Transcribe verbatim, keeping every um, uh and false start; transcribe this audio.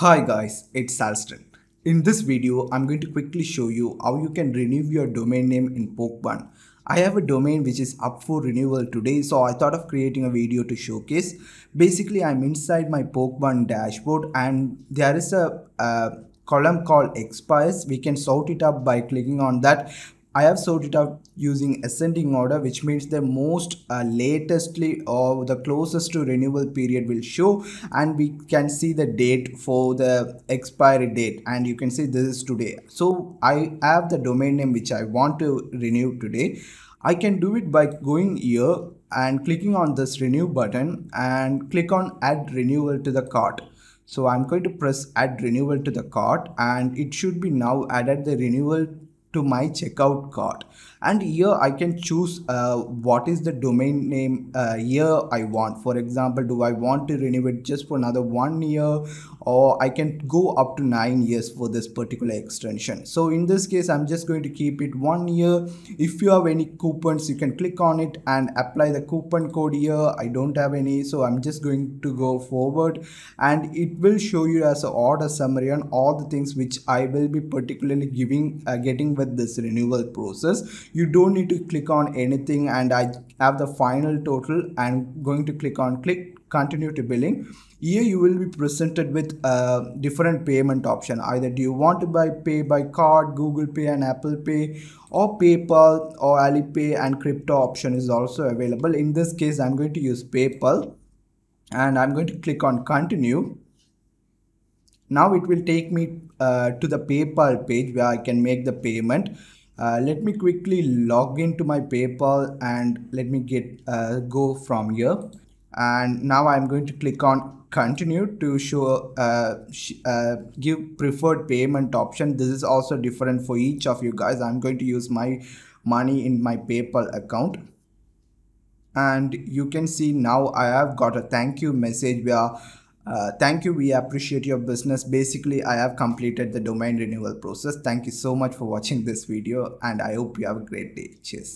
Hi guys, it's Salston. In this video, I'm going to quickly show you how you can renew your domain name in Porkbun. I have a domain which is up for renewal today, so I thought of creating a video to showcase. Basically, I'm inside my Porkbun dashboard and there is a uh, column called expires. We can sort it up by clicking on that. I have sorted it out using ascending order, which means the most uh, latestly or the closest to renewal period will show, and we can see the date for the expiry date, and you can see this is today. So I have the domain name which I want to renew today. I can do it by going here and clicking on this renew button and click on add renewal to the cart. So I'm going to press add renewal to the cart, and it should be now added the renewal to my checkout cart. And here I can choose uh, what is the domain name uh, year I want. For example, do I want to renew it just for another one year, or I can go up to nine years for this particular extension. So in this case, I'm just going to keep it one year. If you have any coupons, you can click on it and apply the coupon code here. I don't have any, so I'm just going to go forward, and it will show you as an order summary on all the things which I will be particularly giving uh, getting with this renewal process. You don't need to click on anything, and I have the final total and going to click on click continue to billing. Here you will be presented with uh, different payment option. Either do you want to buy pay by card, Google Pay and Apple Pay, or PayPal or Alipay, and crypto option is also available. In this case, I'm going to use PayPal and I'm going to click on continue. Now it will take me uh, to the PayPal page where I can make the payment. Uh, let me quickly log into my PayPal and let me get uh, go from here. And now I'm going to click on continue to show uh, uh, give preferred payment option. This is also different for each of you guys. I'm going to use my money in my PayPal account. And you can see now I have got a thank you message where Uh, thank you, we appreciate your business. Basically, I have completed the domain renewal process. Thank you so much for watching this video, and I hope you have a great day. Cheers.